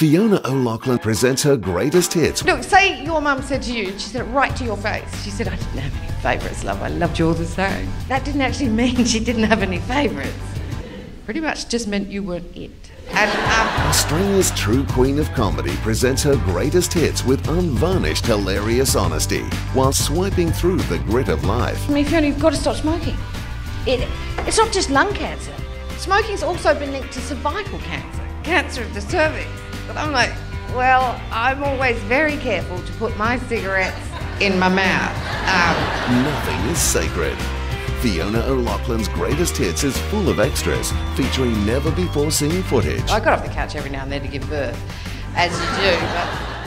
Fiona O'Loughlin presents her greatest hits. Look, say your mum said to you, she said it right to your face. She said, I didn't have any favourites, love, I loved you all the same. That didn't actually mean she didn't have any favourites. Pretty much just meant you weren't it. And Australia's true queen of comedy presents her greatest hits with unvarnished, hilarious honesty, while swiping through the grit of life. I mean, Fiona, you've got to stop smoking. It's not just lung cancer. Smoking's also been linked to cervical cancer, cancer of the cervix. But I'm like, well, I'm always very careful to put my cigarettes in my mouth. Nothing is sacred. Fiona O'Loughlin's Greatest Hits is full of extras, featuring never-before-seen footage. I got off the couch every now and then to give birth, as you do, but...